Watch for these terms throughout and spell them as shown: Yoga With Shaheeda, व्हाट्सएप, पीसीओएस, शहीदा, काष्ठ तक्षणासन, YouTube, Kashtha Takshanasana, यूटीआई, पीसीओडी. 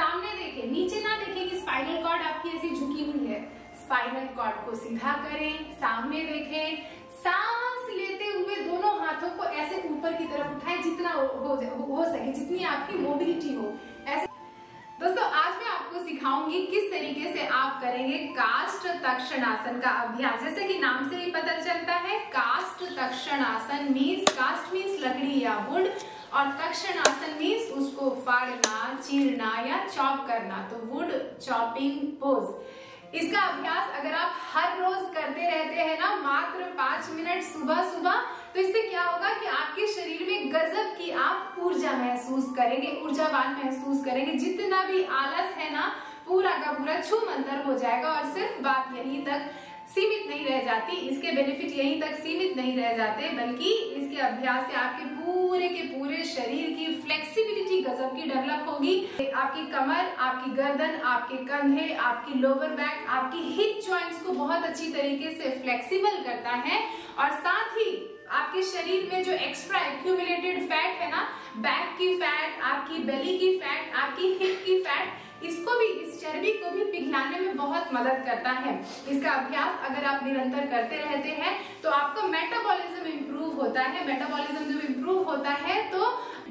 सामने देखें, नीचे ना देखें कि स्पाइनल कॉर्ड आपकी ऐसी झुकी हुई है। स्पाइनल कॉर्ड को सीधा करें, सामने देखें, सांस लेते हुए दोनों हाथों को ऐसे ऊपर की तरफ उठाएं जितना हो सके, जितनी आपकी मोबिलिटी हो ऐसे। दोस्तों आज मैं आपको सिखाऊंगी किस तरीके से आप करेंगे काष्ठ तक्षणासन का अभ्यास। जैसे कि नाम से ही पता चलता है काष्ठ तक्षणासन मीन्स, काष्ठ मीन्स लकड़ी या वुड और तक्षणासन मीन्स उसको फाड़ना, चीरना या चॉप करना, तो वुड चॉपिंग पोज। इसका अभ्यास अगर आप हर रोज करते रहते हैं ना, मात्र 5 मिनट सुबह सुबह, तो इससे क्या होगा कि आपके शरीर में गजब की आप ऊर्जा महसूस करेंगे, ऊर्जावान महसूस करेंगे। जितना भी आलस है ना पूरा का पूरा छू मंतर हो जाएगा और सिर्फ बात यहीं तक सीमित नहीं रह जाती, इसके बेनिफिट यहीं तक सीमित नहीं रह जाते, बल्कि इसके अभ्यास से आपके पूरे के पूरे शरीर की फ्लेक्सिबिलिटी गजब की डेवलप होगी। आपकी कमर, आपकी गर्दन, आपके कंधे, आपकी लोअर बैक, आपकी हिप जॉइंट्स को बहुत अच्छी तरीके से फ्लेक्सिबल करता है और साथ ही आपके शरीर में जो एक्स्ट्रा एक्यूमुलेटेड फैट है ना, बैक की फैट, आपकी बेली की फैट, आपकी हिप की फैट, इसको भी, इस चर्बी को भी पिघलाने में बहुत मदद करता है। इसका अभ्यास अगर आप निरंतर करते रहते हैं तो आपका मेटाबॉलिज्म इम्प्रूव होता है। मेटाबॉलिज्म जब इम्प्रूव होता है तो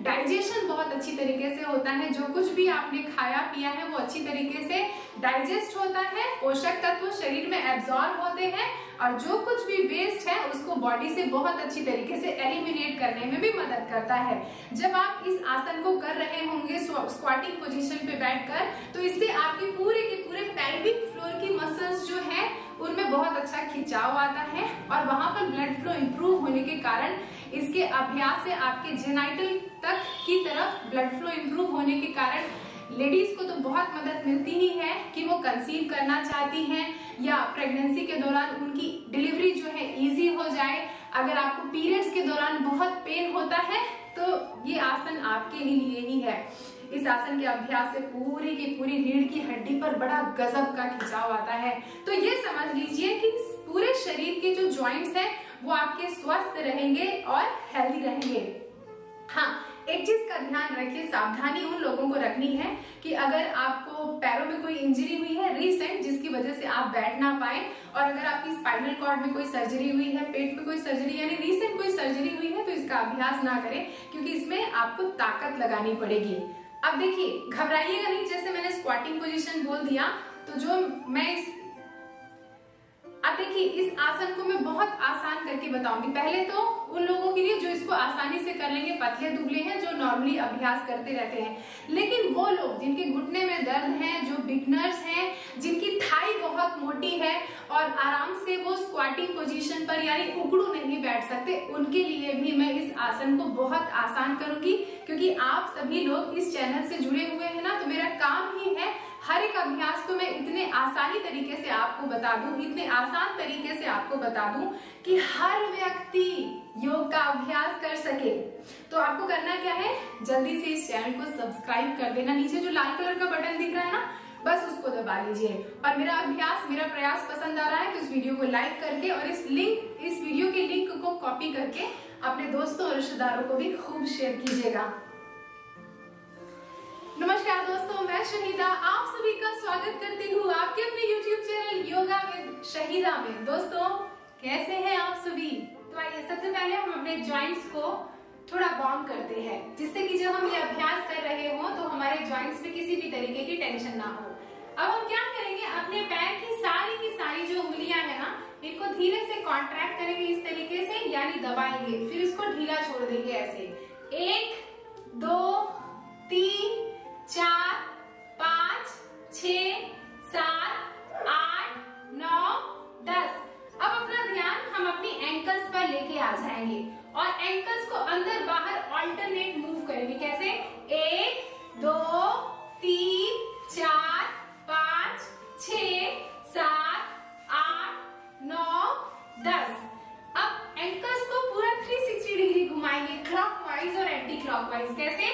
डाइजेशन बहुत अच्छी तरीके से होता है, जो कुछ भी आपने खाया पिया है वो अच्छी तरीके से डाइजेस्ट होता है, पोषक तत्व शरीर में एब्जॉर्ब होते हैं और जो कुछ भी वेस्ट है उसको बॉडी से बहुत अच्छी तरीके से एलिमिनेट करने में भी मदद करता है। जब आप इस आसन को कर रहे होंगे स्क्वाटिंग पोजीशन पे बैठकर, तो इससे आपके पूरे के पूरे पेल्विक फ्लोर की मसल्स जो है उनमें बहुत अच्छा खिंचाव आता है और वहां पर ब्लड फ्लो इम्प्रूव होने के कारण, इसके अभ्यास से आपके जेनाइटल तक की तरफ ब्लड फ्लो इम्प्रूव होने के कारण लेडीज को तो बहुत मदद मिलती ही है कि वो कंसीव करना चाहती हैं या प्रेगनेंसी के दौरान उनकी डिलीवरी जो है इजी हो जाए। अगर आपको पीरियड्स के दौरान बहुत पेन होता है तो ये आसन आपके लिए ही है। इस आसन के अभ्यास से पूरी की पूरी रीढ़ की हड्डी पर बड़ा गजब का खिंचाव आता है। तो ये समझ लीजिए कि पूरे शरीर के जो जॉइंट्स हैं वो आपके स्वस्थ रहेंगे और हेल्दी रहेंगे। हाँ, एक चीज का ध्यान रखिए, सावधानी उन लोगों को रखनी है कि अगर आपको पैरों में कोई इंजरी हुई है रिसेंट जिसकी वजह से आप बैठ ना पाए, और अगर आपकी स्पाइनल कॉर्ड में कोई सर्जरी हुई है, पेट में कोई सर्जरी यानी रिसेंट कोई सर्जरी हुई है, तो इसका अभ्यास ना करें क्योंकि इसमें आपको ताकत लगानी पड़ेगी। अब देखिए, घबराइएगा नहीं। जैसे मैंने स्क्वाटिंग पोजीशन बोल दिया, तो जो मैं अब देखिए इस आसन को मैं बहुत आसान करके बताऊंगी। पहले तो उन लोगों के लिए जो इसको आसानी से कर लेंगे, पतले दुबले हैं, जो नॉर्मली अभ्यास करते रहते हैं। लेकिन वो लोग जिनके घुटने में दर्द है, जो बिगनर्स हैं, जिनकी थाई बहुत मोटी है और आराम से वो स्क्वाटिंग पोजीशन पर यानी उकड़ू नहीं बैठ सकते, उनके लिए भी मैं इस आसन को बहुत आसान करूंगी। क्योंकि आप सभी लोग इस चैनल से जुड़े हुए हैं ना, तो मेरा काम ही है हर एक अभ्यास को मैं इतने आसानी तरीके से आपको बता दूं, इतने आसान तरीके से आपको बता दूं कि हर व्यक्ति योग का अभ्यास कर सके। तो आपको करना क्या है, जल्दी से इस चैनल को सब्सक्राइब कर देना। नीचे जो लाल कलर का बटन दिख रहा है ना, बस उसको दबा लीजिए। और मेरा अभ्यास, मेरा प्रयास पसंद आ रहा है तो इस वीडियो को लाइक करके और इस वीडियो के लिंक को कॉपी करके अपने दोस्तों और रिश्तेदारों को भी खूब शेयर कीजिएगा। नमस्कार दोस्तों, मैं शहीदा आप सभी का स्वागत करती हूँ आपके अपने YouTube channel yoga with शहीदा में। दोस्तों कैसे हैं आप सभी? तो आइए सबसे पहले हम अपने ज्वाइंट्स को थोड़ा वार्म करते हैं, जिससे कि जब हम ये अभ्यास कर रहे हो तो हमारे जॉइंट्स में किसी भी तरीके की टेंशन ना हो। अब हम क्या करेंगे, अपने पैर की सारी जो उंगलियां है ना, इनको धीरे से कॉन्ट्रैक्ट करेंगे इस तरीके से, यानी दबाएंगे, फिर इसको ढीला छोड़ देंगे ऐसे। 1 2 3 4 5 6 7 8 9 10। अब अपना ध्यान हम अपनी एंकल्स पर लेके आ जाएंगे और एंकल्स को अंदर बाहर ऑल्टरनेट मूव करेंगे। कैसे? 1 2 3 4 5 6 7 8 9 10। अब एंकल्स को पूरा 360 डिग्री घुमाएंगे, क्लॉकवाइज और एंटी क्लॉकवाइज। कैसे?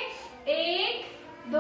1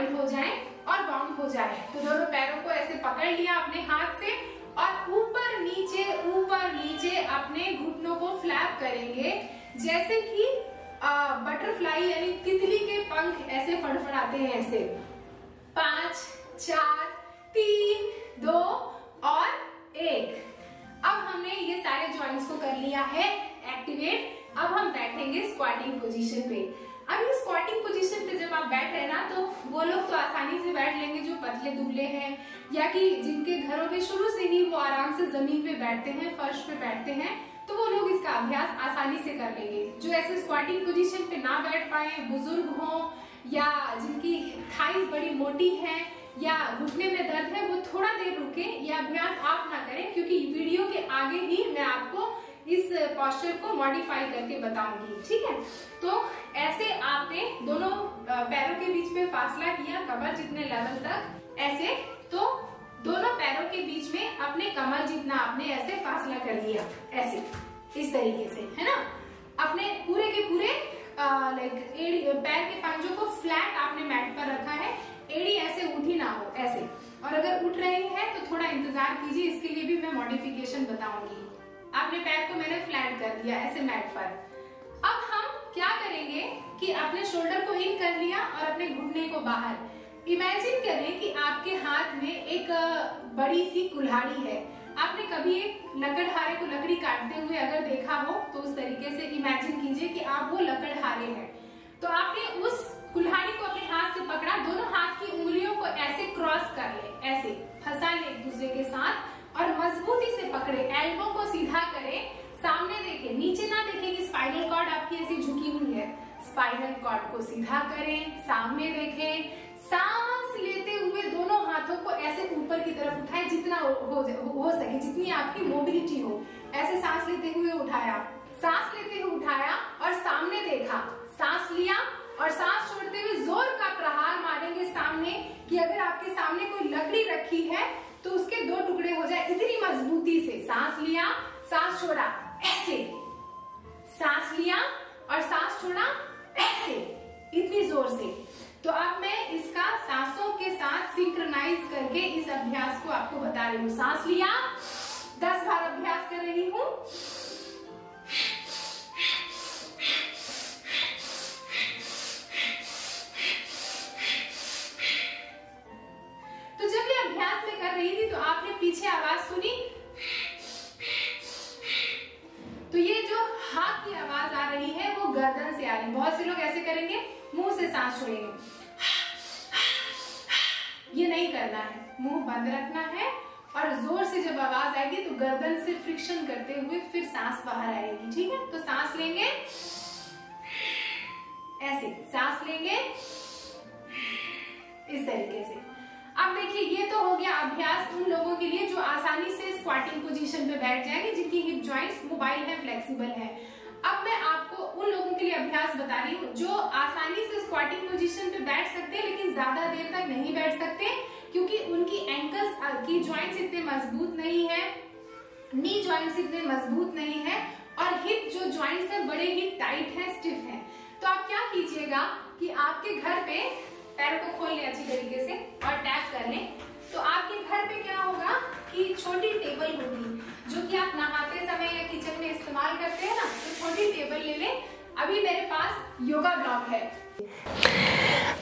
वाइड हो जाएं और बाउंड हो जाए। तो दोनों पैरों को ऐसे पकड़ लिया अपने हाथ से और ऊपर नीचे अपने घुटनों को फ्लैप करेंगे, जैसे कि बटरफ्लाई यानी तितली के पंख ऐसे फड़फड़ाते हैं ऐसे। 5, 4, 3, 2 और 1। अब हमने ये सारे जॉइंट्स को कर लिया है एक्टिवेट। अब हम बैठेंगे स्क्वाटिंग पोजीशन पे। अब ये स्क्वाटिंग पोजीशन पे जब आप बैठ रहे ना, तो वो लोग तो आसानी से बैठ लेंगे जो पतले दुबले हैं या कि जिनके घरों में शुरू से ही वो आराम से जमीन पे बैठते हैं, फर्श पे बैठते हैं, तो वो लोग इसका अभ्यास आसानी से कर लेंगे। जो ऐसे स्क्वाटिंग पोजीशन पे ना बैठ पाए, बुजुर्ग हों या जिनकी थाई बड़ी मोटी है या घुटने में दर्द है, वो थोड़ा देर रुके, यह अभ्यास आप ना करें क्योंकि वीडियो के आगे ही मैं आपको इस पॉस्चर को मॉडिफाई करके बताऊंगी, ठीक है। तो ऐसे आपने दोनों पैरों के बीच में फासला किया कमर जितने लेवल तक ऐसे, तो दोनों पैरों के बीच में अपने कमर जितना आपने ऐसे फासला कर लिया, ऐसे इस तरीके से, है ना। अपने पूरे के पूरे पैर के पंजों को फ्लैट आपने मैट पर रखा है, एड़ी ऐसे उठी ना हो ऐसे, और अगर उठ रही है तो थोड़ा इंतजार कीजिए, इसके लिए भी मैं मॉडिफिकेशन बताऊंगी। आपने पैर को मैंने फ्लैट कर दिया ऐसे मैट पर। अब हम क्या करेंगे कि आपने शोल्डर को इन कर लिया और अपने घुटने को बाहर। इमेजिन करें कि आपके हाथ में एक बड़ी सी कुल्हाड़ी है। आपने कभी एक लकड़हारे को लकड़ी काटते हुए अगर देखा हो तो उस तरीके से इमेजिन कीजिए कि आप वो लकड़हारे हैं। तो आपने उस कुल्हाड़ी को अपने हाथ से पकड़ा, दोनों हाथ की उंगलियों को ऐसे क्रॉस कर ले, ऐसे फंसा ले एक दूसरे के साथ और मजबूती से पकड़े, एल्बो को सीधा करें, सामने देखें, नीचे ना देखें कि स्पाइनल कॉर्ड आपकी ऐसी झुकी हुई है। स्पाइनल कॉर्ड को सीधा करें, सामने देखें, सांस लेते हुए दोनों हाथों को ऐसे ऊपर की तरफ उठाए जितना हो सके, जितनी आपकी मोबिलिटी हो। ऐसे सांस लेते हुए उठाया, सांस लेते हुए उठाया और सामने देखा, सांस लिया और सांस छोड़ते हुए जोर का प्रहार मारेंगे सामने, कि अगर आपके सामने कोई लकड़ी रखी है तो उसके दो टुकड़े हो जाए, इतनी मजबूती से। सांस लिया, सांस छोड़ा, ऐसे सांस लिया और सांस छोड़ा, ऐसे इतनी जोर से। तो अब मैं इसका सांसों के साथ सिंक्रोनाइज करके इस अभ्यास को आपको बता रही हूँ। सांस लिया, 10 बार अभ्यास कर रही हूँ। तो जब ये अभ्यास में कर रही थी तो आपने पीछे आवाज सुनी, तो ये जो हा की आवाज आ रही है वो गर्दन से आ रही है। बहुत से लोग ऐसे करेंगे, मुंह से सांस छोड़ेंगे, ये नहीं करना है, मुंह बंद रखना है और जोर से जब आवाज आएगी तो गर्दन से फ्रिक्शन करते हुए फिर सांस बाहर आएगी, ठीक है। तो सांस लेंगे ऐसे, सांस लेंगे इस तरीके से। अब देखिए ये तो हो गया अभ्यास उन लोगों के लिए जो आसानी से स्क्वाटिंग पोजीशन पे बैठ जाएंगे, जिनकी हिप जॉइंट्स मोबाइल है, फ्लेक्सिबल है। अब मैं आपको उन लोगों के लिए अभ्यास बता रही हूँ जो आसानी से स्क्वाटिंग पोजीशन पे बैठ सकते हैं लेकिन ज्यादा देर तक नहीं बैठ सकते, क्योंकि उनकी एंकल्स की जॉइंट्स इतने मजबूत नहीं है, नी जॉइंट्स इतने मजबूत नहीं है और हिप जो जॉइंट्स है बड़े ही टाइट है, स्टिफ है। तो आप क्या कीजिएगा कि आपके घर पे पैरों को खोल लें अच्छी तरीके से और टैप कर लें। तो आपके घर पे क्या होगा कि छोटी टेबल होगी जो कि आप नहाते समय या किचन में इस्तेमाल करते हैं ना, तो छोटी टेबल ले लें। अभी मेरे पास योगा ब्लॉक है।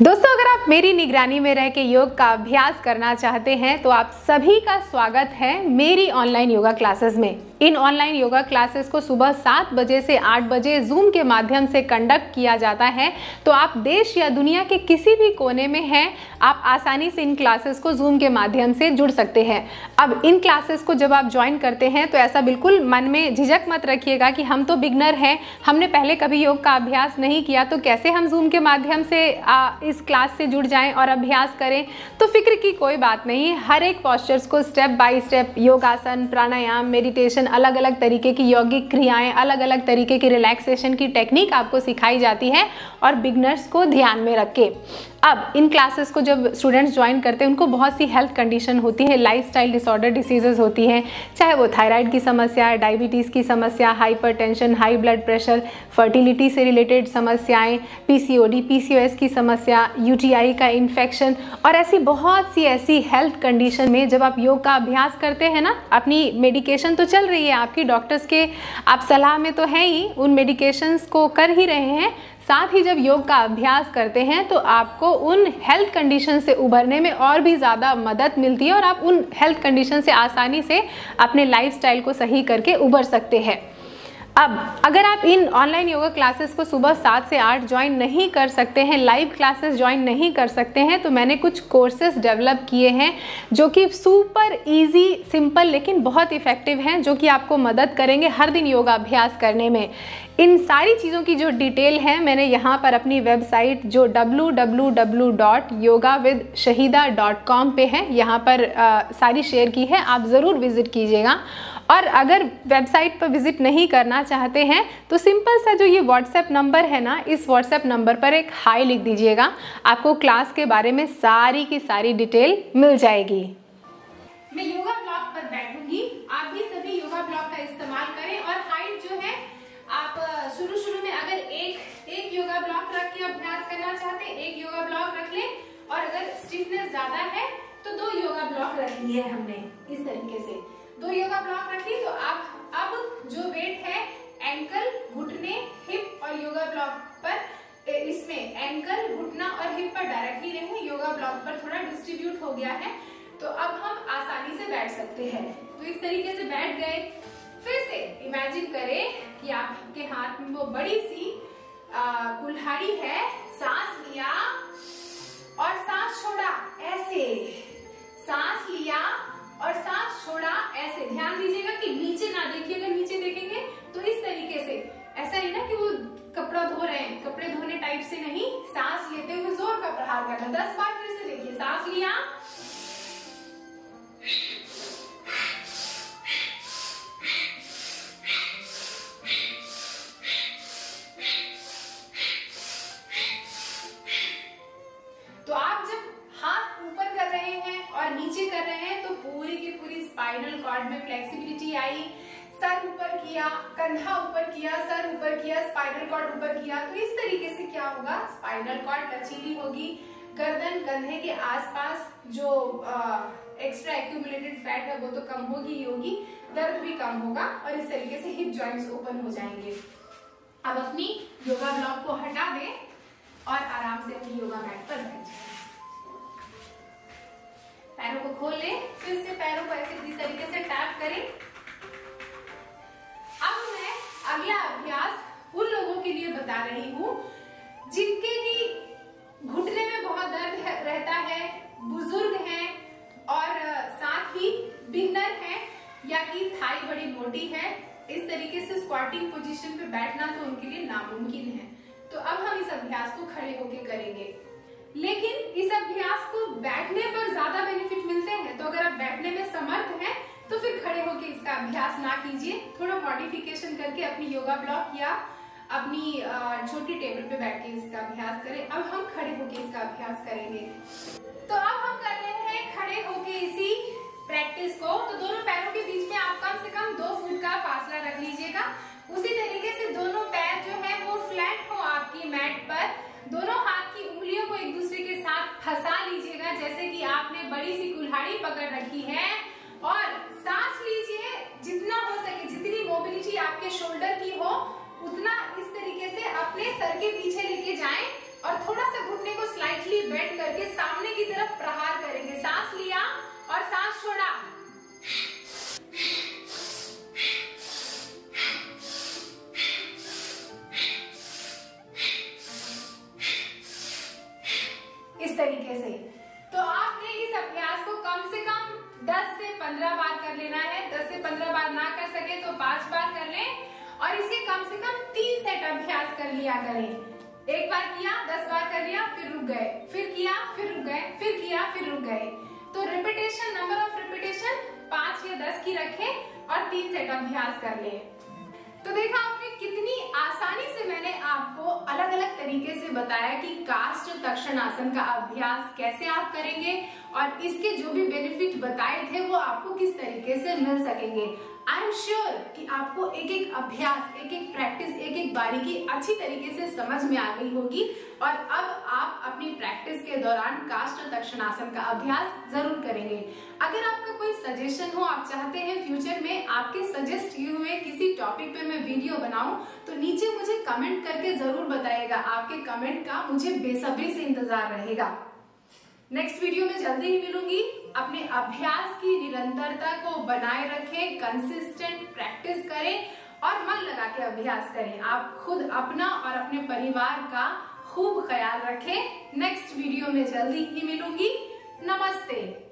दोस्तों, अगर आप मेरी निगरानी में रह के योग का अभ्यास करना चाहते हैं तो आप सभी का स्वागत है मेरी ऑनलाइन योगा क्लासेस में। इन ऑनलाइन योगा क्लासेस को सुबह 7 बजे से 8 बजे जूम के माध्यम से कंडक्ट किया जाता है। तो आप देश या दुनिया के किसी भी कोने में हैं, आप आसानी से इन क्लासेस को जूम के माध्यम से जुड़ सकते हैं। अब इन क्लासेस को जब आप ज्वाइन करते हैं तो ऐसा बिल्कुल मन में झिझक मत रखिएगा कि हम तो बिगनर हैं, हमने पहले कभी योग का अभ्यास नहीं किया, तो कैसे हम जूम के माध्यम से इस क्लास से जुड़ जाएँ और अभ्यास करें। तो फिक्र की कोई बात नहीं, हर एक पॉस्चर्स को स्टेप बाय स्टेप योगासन, प्राणायाम, मेडिटेशन अलग अलग तरीके की यौगिक क्रियाएं, अलग अलग तरीके की रिलैक्सेशन की टेक्निक आपको सिखाई जाती है और बिगनर्स को ध्यान में रख के। अब इन क्लासेस को जब स्टूडेंट्स ज्वाइन करते हैं उनको बहुत सी हेल्थ कंडीशन होती है, लाइफस्टाइल डिसऑर्डर डिसीजेज़ होती हैं, चाहे वो थायराइड की समस्या, डायबिटीज़ की समस्या, hypertension, high blood pressure, fertility से रिलेटेड समस्याएं, पीसीओडी, पीसीओएस की समस्या, यूटीआई का इन्फेक्शन और बहुत सी ऐसी हेल्थ कंडीशन में जब आप योग का अभ्यास करते हैं ना, अपनी मेडिकेशन तो चल रही है आपकी, डॉक्टर्स के आप सलाह में तो हैं ही, उन मेडिकेशंस को कर ही रहे हैं, साथ ही जब योग का अभ्यास करते हैं तो आपको उन हेल्थ कंडीशन से उभरने में और भी ज़्यादा मदद मिलती है और आप उन हेल्थ कंडीशन से आसानी से अपने लाइफस्टाइल को सही करके उभर सकते हैं। अब अगर आप इन ऑनलाइन योगा क्लासेस को सुबह 7 से 8 ज्वाइन नहीं कर सकते हैं, लाइव क्लासेस ज्वाइन नहीं कर सकते हैं, तो मैंने कुछ कोर्सेज डेवलप किए हैं जो कि सुपर इजी, सिंपल लेकिन बहुत इफ़ेक्टिव हैं, जो कि आपको मदद करेंगे हर दिन योगा अभ्यास करने में। इन सारी चीज़ों की जो डिटेल है मैंने यहाँ पर अपनी वेबसाइट जो www.yogawithshaheeda.com पे है, यहाँ पर सारी शेयर की है, आप ज़रूर विज़िट कीजिएगा। और अगर वेबसाइट पर विज़िट नहीं करना चाहते हैं तो सिंपल सा जो ये व्हाट्सएप नंबर है ना, इस व्हाट्सएप नंबर पर एक हाई लिख दीजिएगा, आपको क्लास के बारे में सारी की सारी डिटेल मिल जाएगी। मैं योगा ब्लॉग पर बैठूंगी, आप भी सभी योगा ब्लॉग का इस्तेमाल करें और हाइट जो है आप शुरू में अगर एक योगा ब्लॉक रख के अभ्यास करना चाहते हैं, एक योगा ब्लॉक रख लें, और अगर स्टिफनेस ज्यादा है तो 2 योगा ब्लॉक रख लिए हमने, इस तरीके से 2 योगा ब्लॉक रख ली। तो आप अब जो वेट है एंकल, घुटने, हिप और योगा ब्लॉक पर, इसमें एंकल, घुटना और हिप पर डायरेक्टली रहे, योगा ब्लॉक पर थोड़ा डिस्ट्रीब्यूट हो गया है, तो अब हम आसानी से बैठ सकते हैं। तो इस तरीके से बैठ गए। फिर से इमेजिन करें कि आपके हाथ में वो बड़ी सी कुल्हाड़ी है, सांस लिया और सांस छोड़ा, ऐसे सांस लिया और सांस छोड़ा, ऐसे। ध्यान दीजिएगा कि नीचे ना देखिए, अगर नीचे देखेंगे तो इस तरीके से, ऐसा नहीं ना कि वो कपड़ा धो रहे हैं, कपड़े धोने टाइप से नहीं, सांस लेते हुए जोर का प्रहार करना। 10 बार फिर से देखिए, सांस लिया में फ्लेक्सिबिलिटी आई, सर ऊपर किया, कंधा ऊपर किया, सर ऊपर किया, स्पाइनल कॉर्ड ऊपर किया, तो इस तरीके से क्या होगा, स्पाइनल कॉर्ड लचीली होगी, गर्दन, कंधे के आसपास जो एक्स्ट्रा एक्यूमुलेटेड फैट है वो तो कम होगी ही होगी, दर्द भी कम होगा और इस तरीके से हिप जॉइंट्स ओपन हो जाएंगे। अब अपनी योगा ब्लॉक को हटा दें और आराम से अपनी योगा मैट पर बैठ जाएं, पैरों को खोलें, फिर से पैरों को ऐसे इस तरीके से टैप करें। अब मैं अगला अभ्यास उन लोगों के लिए बता रही हूँ जिनके की घुटने में बहुत दर्द रहता है, बुजुर्ग हैं और साथ ही बिगनर हैं, या कि थाई बड़ी मोटी है, इस तरीके से स्क्वाटिंग पोजीशन पे बैठना तो उनके लिए नामुमकिन है। तो अब हम इस अभ्यास को खड़े होके करेंगे, लेकिन इस अभ्यास को बैठने पर ज्यादा बेनिफिट मिलते हैं, तो अगर आप बैठने में समर्थ हैं तो फिर खड़े होकर इसका अभ्यास ना कीजिए, थोड़ा मॉडिफिकेशन करके अपनी योगा ब्लॉक या अपनी छोटी टेबल पे बैठ के इसका अभ्यास करें। अब हम खड़े होकर इसका अभ्यास करेंगे, तो अब हम कर रहे हैं खड़े होकर इसी प्रैक्टिस को। तो दोनों पैरों के बीच में आप कम से कम 2 फुट का फासला रख लीजिएगा, उसी तरीके से दोनों पैर जो है वो फ्लैट हो आपकी मैट पर, दोनों हाथ की उंगलियों को एक दूसरे के साथ फंसा लीजिएगा जैसे कि आपने बड़ी सी कुल्हाड़ी पकड़ रखी है, और सांस लीजिए जितना हो सके, जितनी मोबिलिटी आपके शोल्डर की हो उतना इस तरीके से अपने सर के पीछे लेके जाएं और थोड़ा सा घुटने को स्लाइटली बेंड करके सामने की तरफ प्रहार करेंगे। सांस लिया और सांस छोड़ा, तरीके से। तो आपने इस अभ्यास को कम से कम 10 से 15 बार कर लेना है, 10 से 15 बार ना कर सके तो 5 बार कर लें, और इसके कम से कम 3 सेट अभ्यास कर लिया करें। 1 बार किया, 10 बार कर लिया, फिर रुक गए, फिर किया, फिर रुक गए, फिर किया, फिर रुक गए। तो रिपीटेशन, नंबर ऑफ रिपीटेशन 5 या 10 की रखें, और 3 सेट अभ्यास कर ले। तो देखा आपने कितनी आसानी से मैंने आपको अलग अलग तरीके से बताया कि काष्ठ तक्षणासन का अभ्यास कैसे आप करेंगे और इसके जो भी बेनिफिट बताए थे वो आपको किस तरीके से मिल सकेंगे। आई एम श्योर कि आपको एक एक अभ्यास, एक एक प्रैक्टिस, एक एक बारीकी अच्छी तरीके से समझ में आ गई होगी और अब आप अपनी प्रैक्टिस के दौरान काष्ठ तक्षणासन का अभ्यास जरूर करेंगे। अगर आपका कोई सजेशन हो, आप चाहते हैं फ्यूचर में आपके सजेस्ट किए हुए किसी टॉपिक पे मैं वीडियो बनाऊं, तो नीचे मुझे कमेंट करके जरूर बताइएगा। आपके कमेंट का मुझे बेसब्री से इंतजार रहेगा। नेक्स्ट वीडियो में जल्दी ही मिलूंगी। अपने अभ्यास की निरंतरता को बनाए रखें, कंसिस्टेंट प्रैक्टिस करें और मन लगा के अभ्यास करें। आप खुद अपना और अपने परिवार का खूब ख्याल रखें। नेक्स्ट वीडियो में जल्दी ही मिलूंगी। नमस्ते।